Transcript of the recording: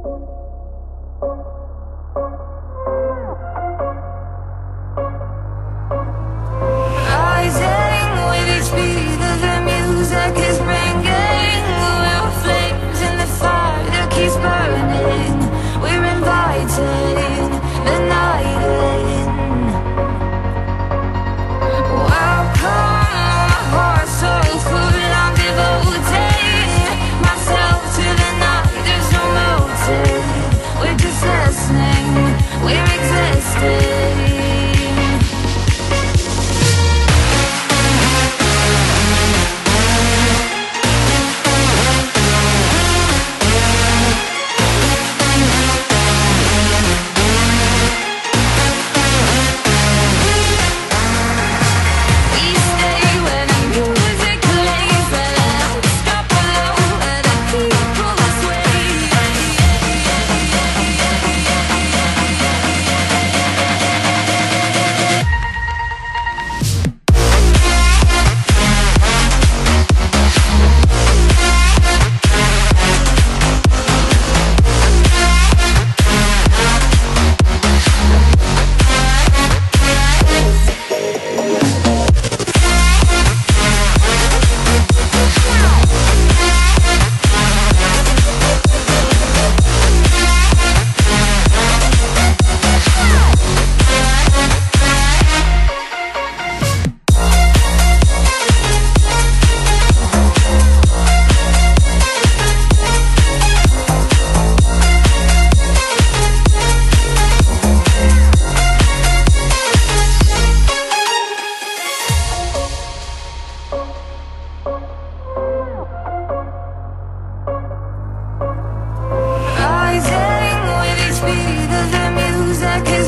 'Cause